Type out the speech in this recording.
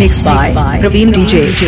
Mixed by Praveen DJ.